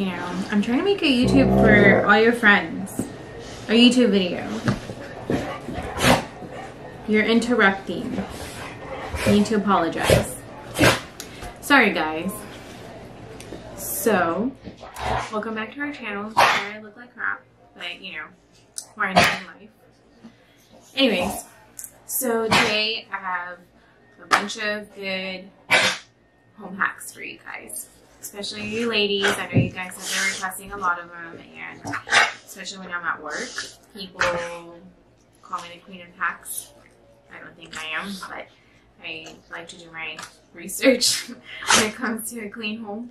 you know, I'm trying to make a YouTube for all your friends. A YouTube video. You're interrupting. I need to apologize. Sorry guys. So, welcome back to our channel. Sorry I look like crap, but you know, we're in life. Anyways, so today I have a bunch of good home hacks for you guys. Especially you ladies, I know you guys have been requesting a lot of them, and especially when I'm at work, people call me the queen of hacks. I don't think I am, but I like to do my research when it comes to a clean home,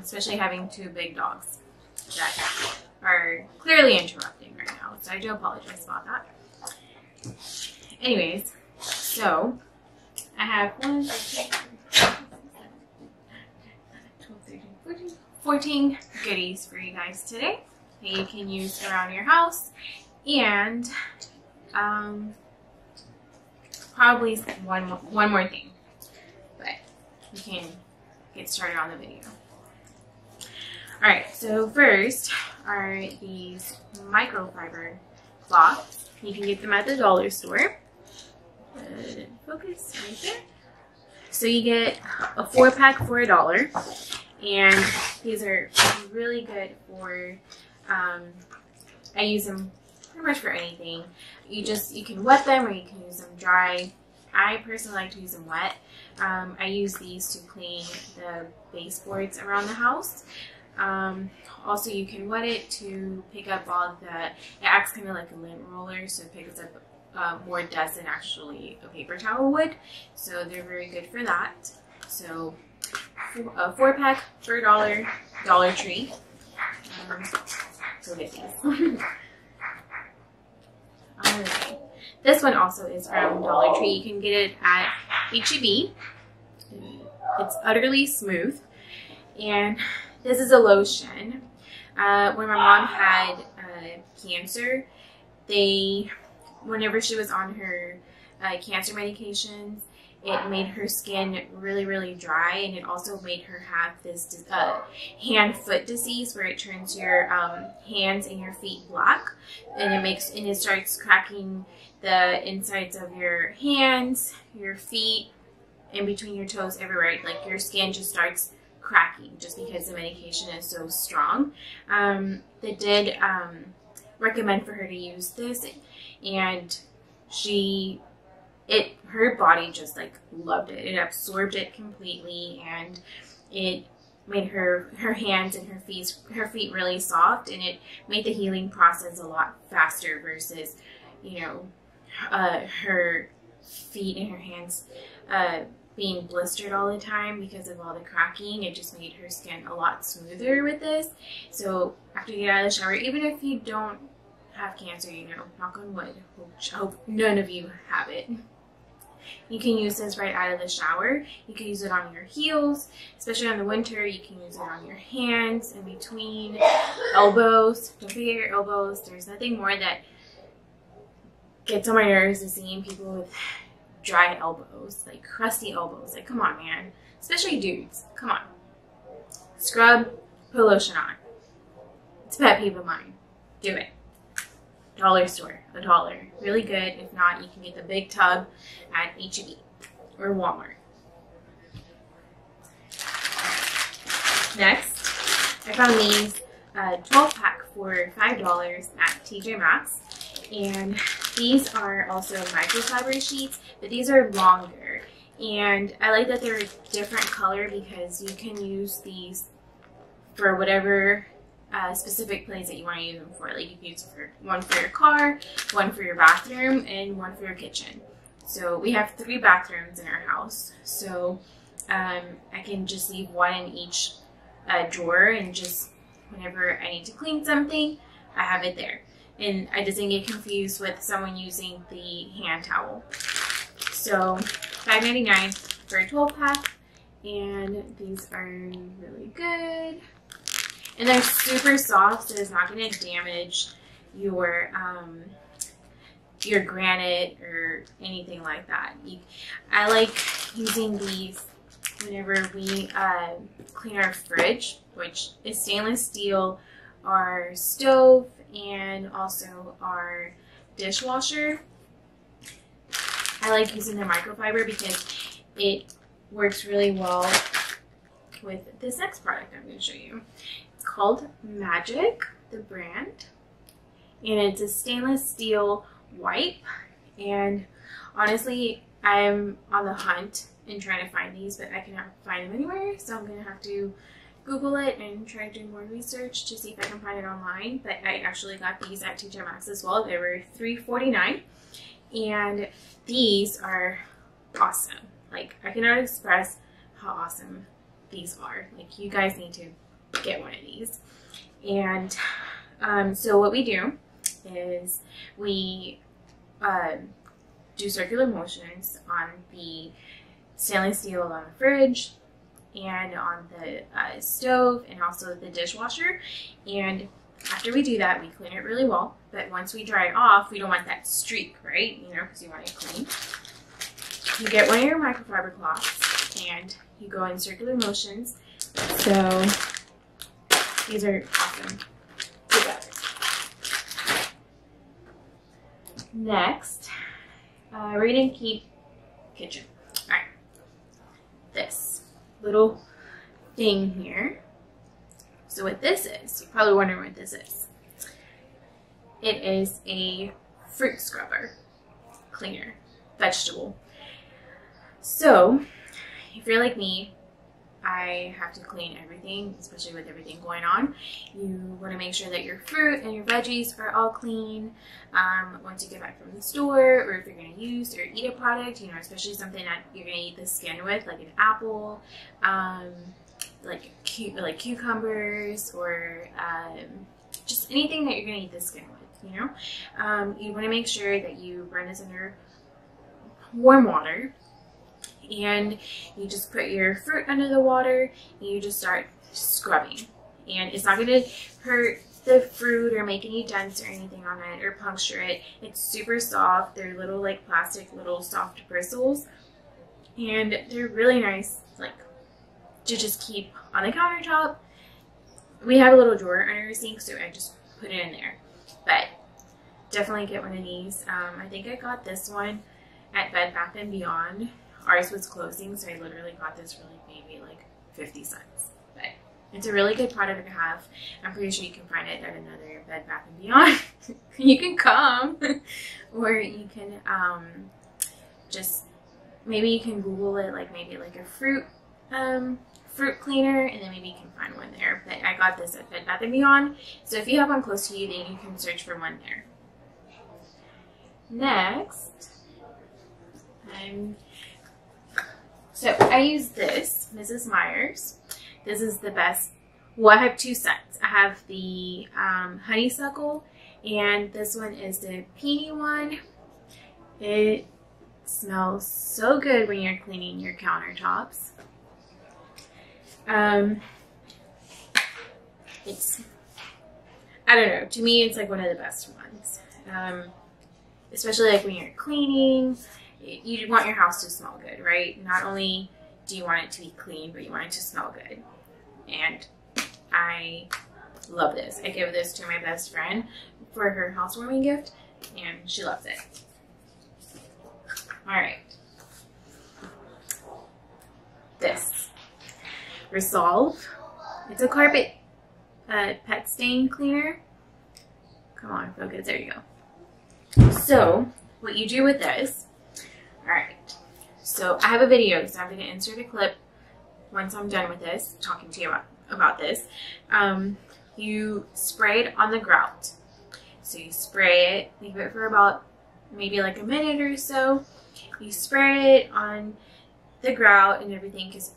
especially having two big dogs that are clearly interrupting right now, so I do apologize about that. Anyways, so I have 14 goodies for you guys today that you can use around your house, and probably one more thing, but we can get started on the video. Alright, so first are these microfiber cloths. You can get them at the dollar store. Focus right there. So you get a 4-pack for $1, and these are really good for, I use them pretty much for anything. You can wet them or you can use them dry. I personally like to use them wet. I use these to clean the baseboards around the house. Also you can wet it to pick up all the, it acts kind of like a lint roller, so it picks up more dust than actually a paper towel would. So they're very good for that. So a 4-pack for $1, Dollar Tree. Go get these. Alright, this one also is from Dollar Tree. You can get it at H-E-B. It's utterly smooth, and this is a lotion. When my mom had cancer, whenever she was on her cancer medications, it made her skin really, really dry, and it also made her have this hand-foot disease where it turns your hands and your feet black, and it starts cracking the insides of your hands, your feet, in between your toes, everywhere. Like your skin just starts cracking just because the medication is so strong. They did recommend for her to use this, and her body just like loved it. It absorbed it completely, and it made her hands and her feet really soft, and it made the healing process a lot faster versus, you know, her feet and her hands being blistered all the time because of all the cracking. It just made her skin a lot smoother with this. So after you get out of the shower, even if you don't have cancer, you know, knock on wood, which I hope none of you have it, you can use this right out of the shower. You can use it on your heels, especially in the winter. You can use it on your hands, in between, elbows. Don't forget your elbows. There's nothing more that gets on my nerves than seeing people with dry elbows, like crusty elbows. Like, come on, man. Especially dudes. Come on. Scrub, put lotion on. It's a pet peeve of mine. Do it. Dollar store, $1. Really good. If not, you can get the big tub at H-E-B or Walmart. Next, I found these 12-pack for $5 at TJ Maxx, and these are also microfiber sheets, but these are longer, and I like that they're a different color because you can use these for whatever specific place that you want to use them for. Like, you can use one for your car, one for your bathroom, and one for your kitchen. So we have 3 bathrooms in our house, so I can just leave one in each drawer, and just whenever I need to clean something, I have it there, and I doesn't get confused with someone using the hand towel. So $5.99 for a 12-pack, and these are really good. And they're super soft, so it's not going to damage your granite or anything like that. I like using these whenever we clean our fridge, which is stainless steel, our stove, and also our dishwasher. I like using the microfiber because it works really well with this next product I'm going to show you. It's called Magic, the brand, and it's a stainless steel wipe. And honestly, I'm on the hunt and trying to find these, but I cannot find them anywhere, so I'm going to have to Google it and try to do more research to see if I can find it online. But I actually got these at TJ Maxx as well. They were $3.49, and these are awesome. Like, I cannot express how awesome these are. Like, you guys need to get one of these. And so what we do is we do circular motions on the stainless steel on the fridge and on the stove and also the dishwasher. And after we do that, we clean it really well. But once we dry it off, we don't want that streak, right? You know, because you want it clean. You get one of your microfiber cloths and you go in circular motions. So these are awesome together. Next, we're gonna keep kitchen. All right, this little thing here. So what this is, you're probably wondering what this is. It is a fruit scrubber, cleaner, vegetable. So if you're like me, I have to clean everything, especially with everything going on. You want to make sure that your fruit and your veggies are all clean once you get back from the store, or if you're going to use or eat a product, you know, especially something that you're going to eat the skin with, like an apple, like cucumbers, or just anything that you're going to eat the skin with, you know. You want to make sure that you run this under warm water, and you just put your fruit under the water and you just start scrubbing. And it's not going to hurt the fruit or make any dents or anything on it or puncture it. It's super soft. They're little like plastic little soft bristles, and they're really nice, like, to just keep on the countertop. We have a little drawer under our sink, so I just put it in there. But definitely get one of these. I think I got this one at Bed Bath & Beyond. Ours was closing, so I literally got this for like maybe like 50 cents. But it's a really good product to have. I'm pretty sure you can find it at another Bed Bath & Beyond. You can come, or you can just, maybe you can Google it, like maybe like a fruit cleaner, and then maybe you can find one there. But I got this at Bed Bath & Beyond, so if you have one close to you, then you can search for one there. Next, so I use this, Mrs. Myers. This is the best. Well, I have two scents. I have the honeysuckle, and this one is the peony one. It smells so good when you're cleaning your countertops. It's, I don't know, to me it's like one of the best ones. Especially like when you're cleaning. You want your house to smell good, right? Not only do you want it to be clean, but you want it to smell good. And I love this. I give this to my best friend for her housewarming gift, and she loves it. All right. This. Resolve. It's a carpet pet stain cleaner. Come on, focus. There you go. So what you do with this. Alright, so I have a video, so I'm going to insert a clip once I'm done with this, talking to you about this. You spray it on the grout. So you spray it, leave it for about maybe like a minute or so. You spray it on the grout and everything, because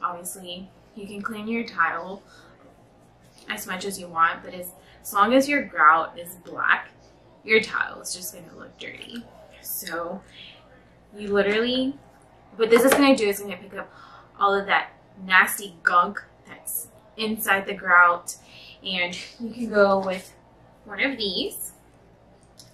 obviously you can clean your tile as much as you want, but as long as your grout is black, your tile is just going to look dirty. So you literally, what this is going to do is going to pick up all of that nasty gunk that's inside the grout. And you can go with one of these.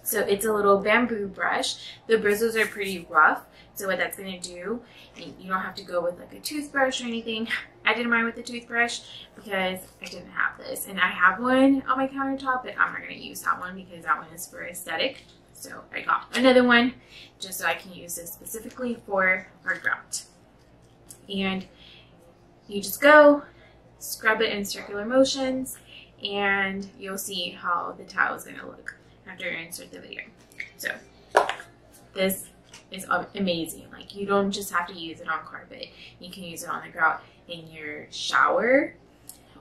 So it's a little bamboo brush. The bristles are pretty rough. So what that's going to do, you don't have to go with like a toothbrush or anything. I did mine with a toothbrush because I didn't have this. And I have one on my countertop, but I'm not going to use that one because that one is for aesthetic. So I got another one just so I can use this specifically for our grout. And you just go, scrub it in circular motions, and you'll see how the towel is going to look after I insert the video. So this is amazing. Like, you don't just have to use it on carpet. You can use it on the grout in your shower,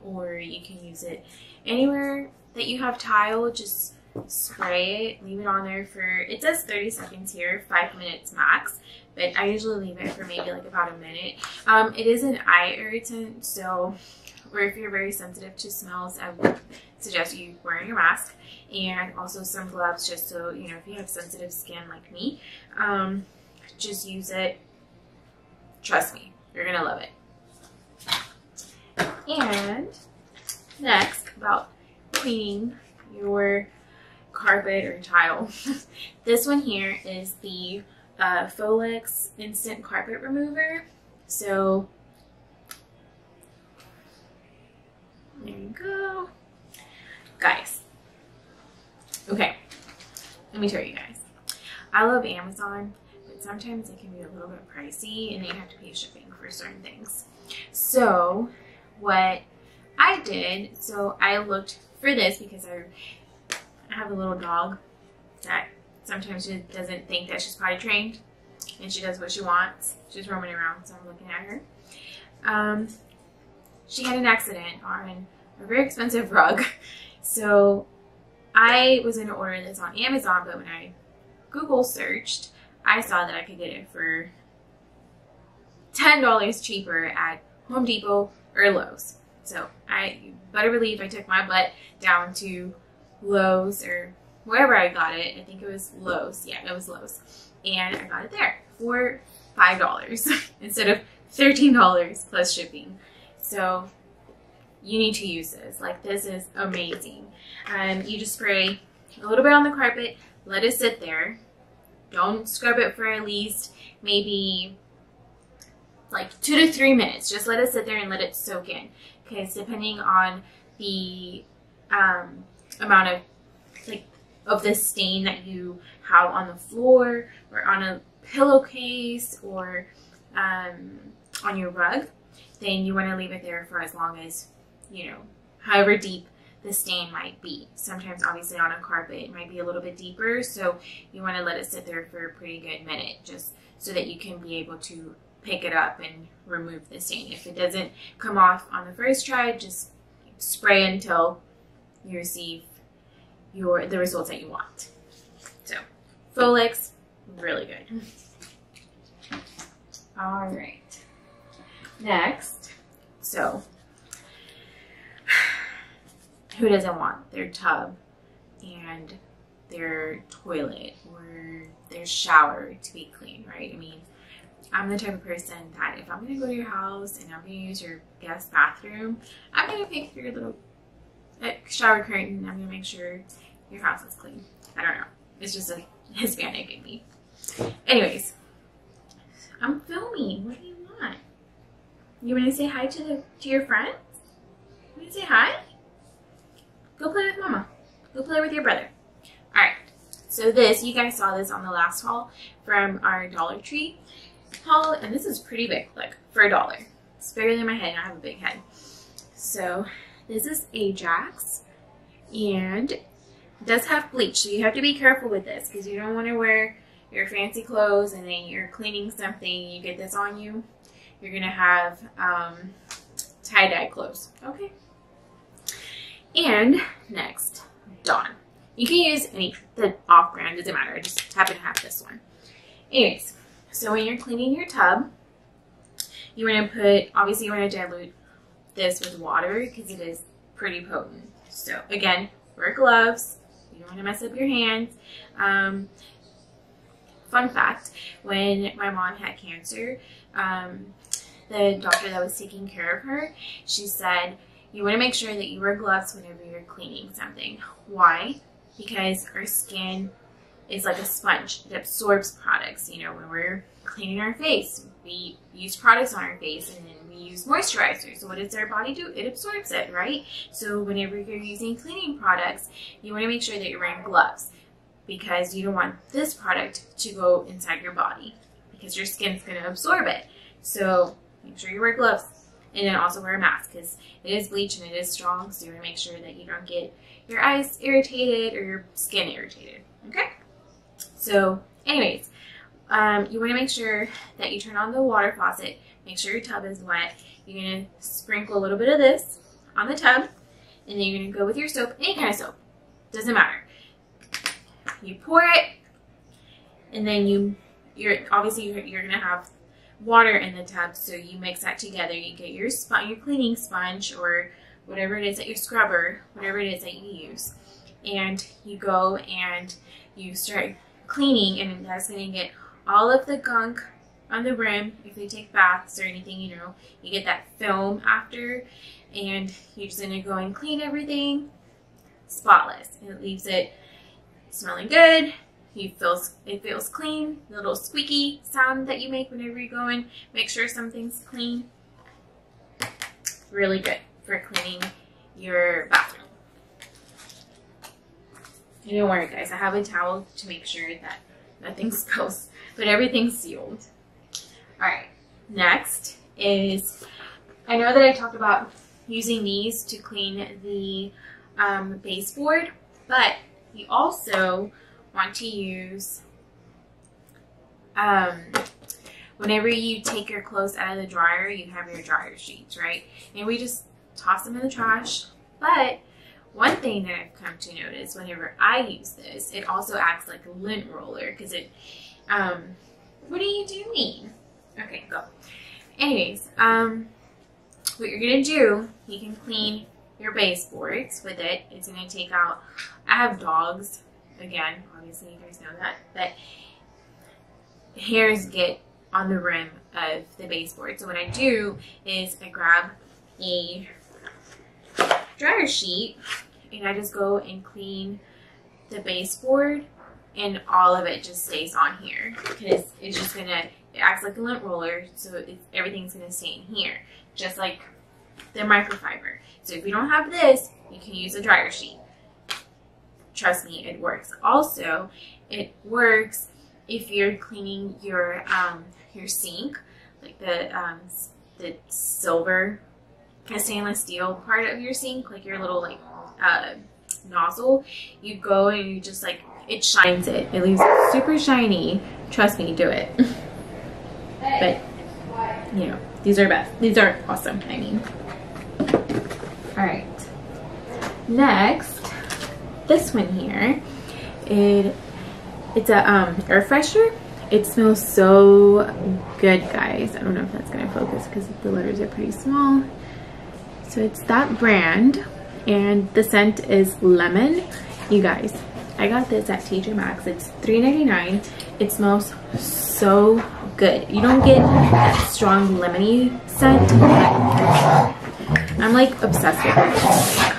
or you can use it anywhere that you have tile. Just spray it, leave it on there for, it says 30 seconds here, 5 minutes max, but I usually leave it for maybe like about a minute. It is an eye irritant, so, or if you're very sensitive to smells, I would suggest you wearing a mask and also some gloves, just so you know if you have sensitive skin like me. Just use it, trust me, you're gonna love it. And next, about cleaning your carpet or tile. This one here is the Folex instant carpet remover. So there you go, guys. Okay, let me tell you guys, I love Amazon, but sometimes it can be a little bit pricey and you have to pay shipping for certain things. So what I did, so I looked for this because I have a little dog that sometimes she doesn't think that she's potty trained and she does what she wants. She's roaming around, so I'm looking at her. She had an accident on a very expensive rug. So I was going to order this on Amazon, but when I Google searched, I saw that I could get it for $10 cheaper at Home Depot or Lowe's. So I, you better believe, I took my butt down to Lowe's or wherever I got it. I think it was Lowe's. Yeah, it was Lowe's. And I got it there for $5 instead of $13 plus shipping. So you need to use this. Like, this is amazing. You just spray a little bit on the carpet, let it sit there. Don't scrub it for at least maybe like 2 to 3 minutes. Just let it sit there and let it soak in. Because depending on the amount of like of the stain that you have on the floor or on a pillowcase or on your rug, then you want to leave it there for as long as, you know, however deep the stain might be. Sometimes obviously on a carpet it might be a little bit deeper, so you want to let it sit there for a pretty good minute just so that you can be able to pick it up and remove the stain. If it doesn't come off on the first try, just spray until you receive the results that you want. So Folex, really good. All right, next. So who doesn't want their tub and their toilet or their shower to be clean, right? I mean, I'm the type of person that if I'm gonna go to your house and I'm gonna use your guest bathroom, I'm gonna pick your little shower curtain. I'm gonna make sure your house is clean. I don't know, it's just a Hispanic in me. Anyways, I'm filming. What do you want? You want to say hi to your friends? You want to say hi? Go play with mama. Go play with your brother. All right. So this, you guys saw this on the last haul from our Dollar Tree haul, and this is pretty big, like for $1. It's bigger than my head, and I have a big head. So this is Ajax, and it does have bleach, so you have to be careful with this because you don't want to wear your fancy clothes and then you're cleaning something, you get this on you. You're gonna have tie-dye clothes, okay? And next, Dawn. You can use any, the off-brand, doesn't matter. I just happen to have this one. Anyways, so when you're cleaning your tub, you wanna put, obviously you wanna dilute this with water because it is pretty potent. So again, wear gloves. You don't wanna mess up your hands. Fun fact, when my mom had cancer, the doctor that was taking care of her, she said, you want to make sure that you wear gloves whenever you're cleaning something. Why? Because our skin is like a sponge. It absorbs products. You know, when we're cleaning our face, we use products on our face, and then we use moisturizer. So what does our body do? It absorbs it, right? So whenever you're using cleaning products, you want to make sure that you're wearing gloves, because you don't want this product to go inside your body, because your skin's going to absorb it. So make sure you wear gloves, and then also wear a mask, because it is bleach and it is strong, so you want to make sure that you don't get your eyes irritated or your skin irritated, okay? So anyways, you want to make sure that you turn on the water faucet, make sure your tub is wet. You're going to sprinkle a little bit of this on the tub, and then you're going to go with your soap, any kind of soap, doesn't matter. You pour it, and then you're going to have water in the tub, so you mix that together. You get your cleaning sponge, or whatever it is that your scrubber, whatever it is that you use, and you go and you start cleaning, and that's going to get all of the gunk on the rim. If they take baths or anything, you know, you get that film after, and you're just going to go and clean everything spotless, and it leaves it smelling good. It feels clean. The little squeaky sound that you make whenever you go in, make sure something's clean. Really good for cleaning your bathroom. And don't worry, guys, I have a towel to make sure that nothing spills, but everything's sealed. All right, next is, I know that I talked about using these to clean the baseboard, but you also want to use, whenever you take your clothes out of the dryer, you have your dryer sheets, right? And we just toss them in the trash. But one thing that I've come to notice whenever I use this, it also acts like a lint roller, because it, what are you doing? Okay, go. Anyways, what you're gonna do, you can clean your baseboards with it. It's gonna take out, I have dogs, again, obviously you guys know that, but hairs get on the rim of the baseboard. So what I do is I grab a dryer sheet, and I just go and clean the baseboard, and all of it just stays on here, because it's just gonna, it acts like a lint roller, so everything's gonna stay in here, just like the microfiber. So if you don't have this, you can use a dryer sheet. Trust me, it works. Also, it works if you're cleaning your sink, like the silver, the stainless steel part of your sink, like your little nozzle. You go and you just like, it shines it. It leaves it super shiny. Trust me, do it. But you know, these are best. These are awesome. I mean, all right. Next. This one here, it's a air freshener. It smells so good, guys. I don't know if that's gonna focus because the letters are pretty small. So it's that brand, and the scent is lemon. You guys, I got this at TJ Maxx. It's $3.99. It smells so good. You don't get that strong lemony scent. I'm like obsessed with it.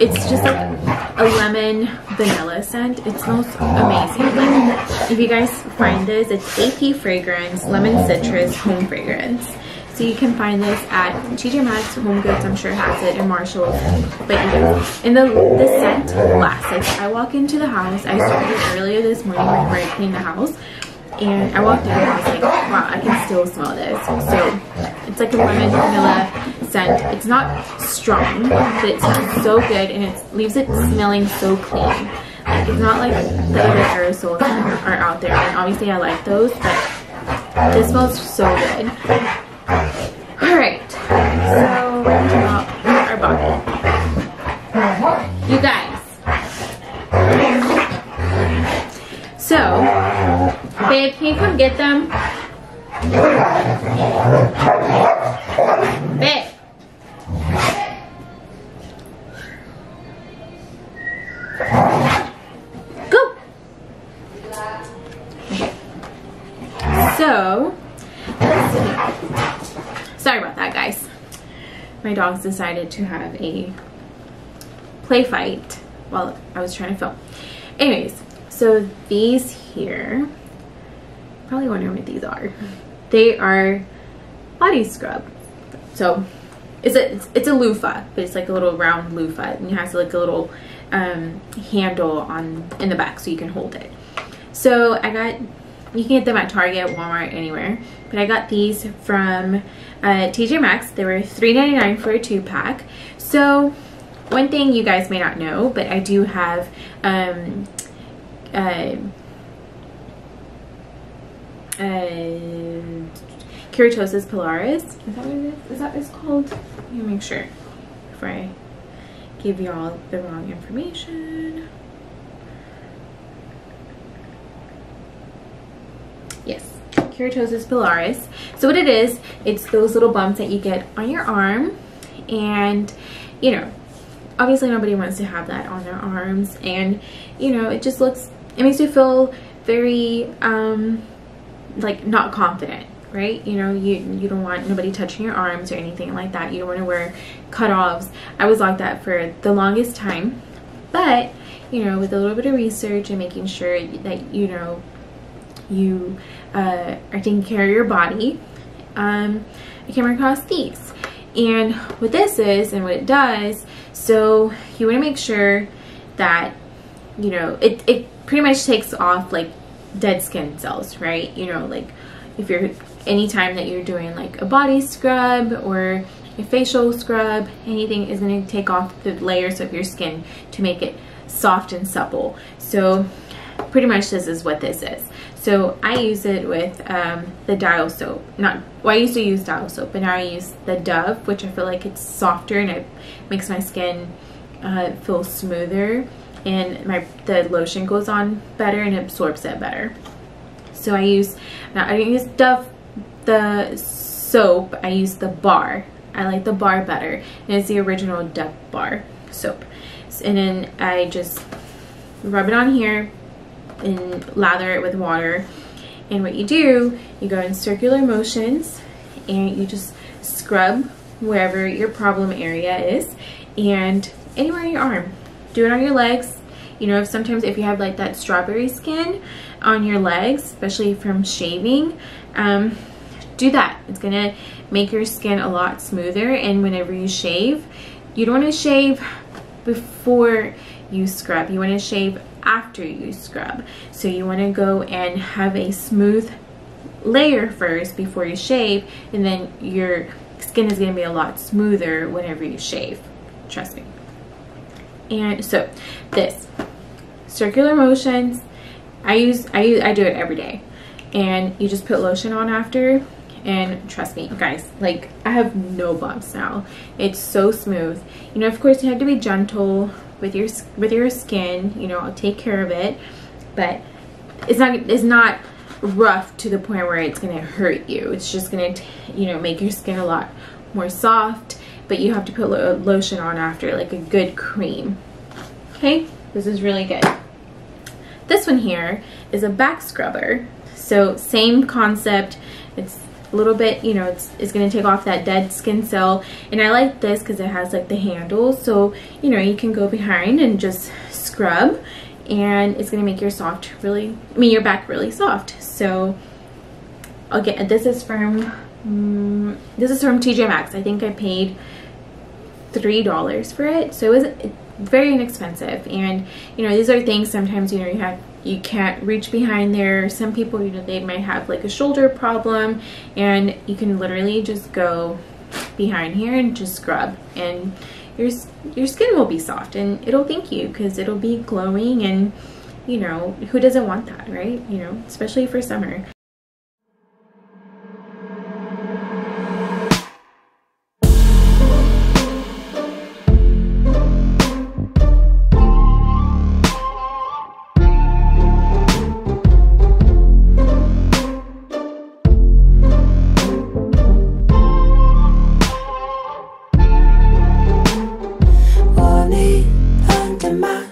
It's just like a lemon vanilla scent. It smells amazing. Like, if you guys find this, it's AP Fragrance Lemon Citrus Home Fragrance. So you can find this at TJ Maxx, Home Goods, I'm sure has it, and Marshall's. But yeah, and the scent lasts. Like, I walk into the house, I started earlier this morning whenever I cleaned the house, and I walked in and I was like, wow, I can still smell this. So it's like a lemon vanilla scent. It's not strong, but it smells so good, and it leaves it smelling so clean. Like, it's not like the other aerosols that are out there, and obviously I like those, but this smells so good. Alright, so we're going to pop our bottle. You guys. So, babe, can you come get them? Babe. Go. Okay. So, sorry about that, guys. My dogs decided to have a play fight while I was trying to film. Anyways, So these here, probably wondering what these are. They are body scrub. So it's a loofah, but it's like a little round loofah, and it has like a little handle in the back so you can hold it. So I got, you can get them at Target, Walmart, anywhere, but I got these from TJ Maxx. They were $3.99 for a 2-pack. So one thing you guys may not know, but I do have Keratosis Pilaris. Is that what it is? Is that what it's called? Let me make sure before I give y'all the wrong information. Yes, Keratosis Pilaris. So what it is, it's those little bumps that you get on your arm, and you know, obviously nobody wants to have that on their arms, and you know, it just looks, it makes you feel very like not confident, right? You know, you don't want nobody touching your arms or anything like that. You don't want to wear cutoffs. I was like that for the longest time, but you know, with a little bit of research and making sure that you know you are taking care of your body, I came across these. And what this is and what it does, so you want to make sure that you know it pretty much takes off like dead skin cells, right? You know, like if you're, anytime that you're doing like a body scrub or a facial scrub, anything is going to take off the layers of your skin to make it soft and supple. So pretty much this is what this is. So I use it with the Dial soap. Not, well, I used to use Dial soap, but now I use the Dove, which I feel like it's softer and it makes my skin feel smoother, and the lotion goes on better and absorbs it better. So I use, now I didn't use Dove the soap, I use the bar. I like the bar better, and it's the original Dove bar soap. And then I just rub it on here and lather it with water, and what you do, you go in circular motions and you just scrub wherever your problem area is and anywhere on your arm. Do it on your legs. You know, if sometimes if you have like that strawberry skin on your legs, especially from shaving, do that. It's gonna make your skin a lot smoother, and whenever you shave, you don't want to shave before you scrub, you want to shave after you scrub. So you want to go and have a smooth layer first before you shave, and then your skin is going to be a lot smoother whenever you shave, trust me. And so this circular motions, I do it every day, and you just put lotion on after, and trust me guys, like I have no bumps now. It's so smooth. You know, of course you have to be gentle with your skin, you know, I'll take care of it, but it's not rough to the point where it's gonna hurt you. It's just gonna, you know, make your skin a lot more soft, but you have to put lotion on after, like a good cream. Okay, this is really good. This one here is a back scrubber. So same concept. It's a little bit, you know, it's going to take off that dead skin cell, and I like this because it has like the handle, so you know, you can go behind and just scrub, and it's going to make your your back really soft. So okay, this is from TJ Maxx. I think I paid $3 for it, so it was very inexpensive. And you know, these are things sometimes, you know, you can't reach behind there. Some people, you know, they might have like a shoulder problem, and you can literally just go behind here and just scrub, and your skin will be soft, and it'll thank you because it'll be glowing. And you know, who doesn't want that, right? You know, especially for summer.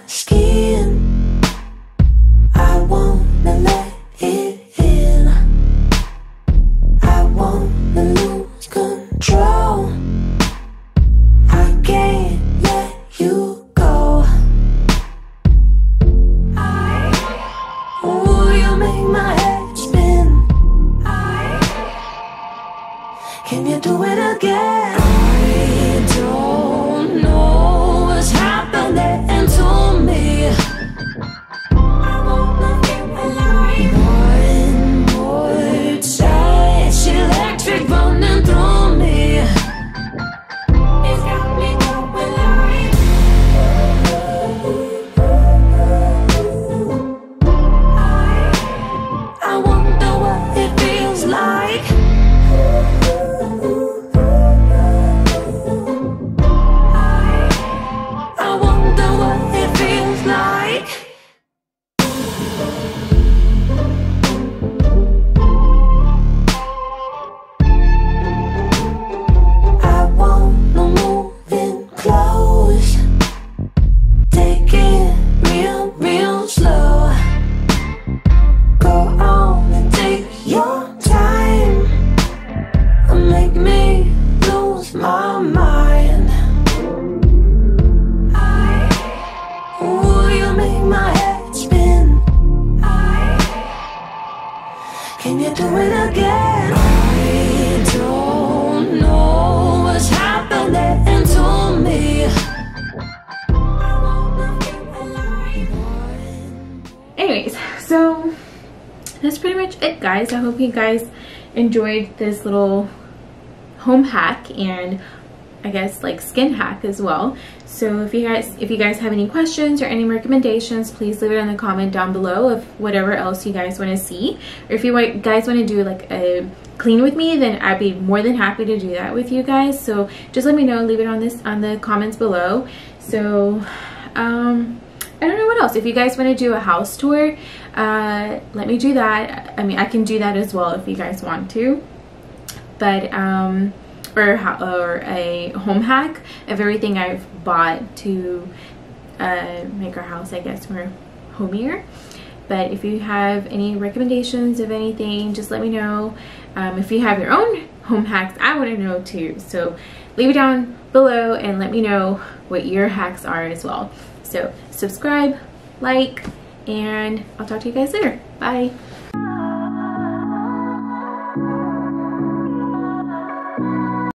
Skin, I wanna let it in. can't do it again. I don't know what's happening to me. I wanna feel alive. One more touch, electric running through me. It's got me going alive. I wonder what it feels like. So that's pretty much it, guys. I hope you guys enjoyed this little home hack and I guess like skin hack as well. So if you guys have any questions or any recommendations, please leave it in the comment down below of whatever else you guys want to see. Or if you guys want to do like a clean with me, then I'd be more than happy to do that with you guys. So just let me know, leave it on the comments below. So I don't know what else. If you guys want to do a house tour, let me do that. I mean, I can do that as well if you guys want to, but or a home hack of everything I've bought to make our house, I guess, more homier. But if you have any recommendations of anything, just let me know. If you have your own home hacks, I want to know too, so leave it down below and let me know what your hacks are as well. So subscribe, like, and I'll talk to you guys later. Bye.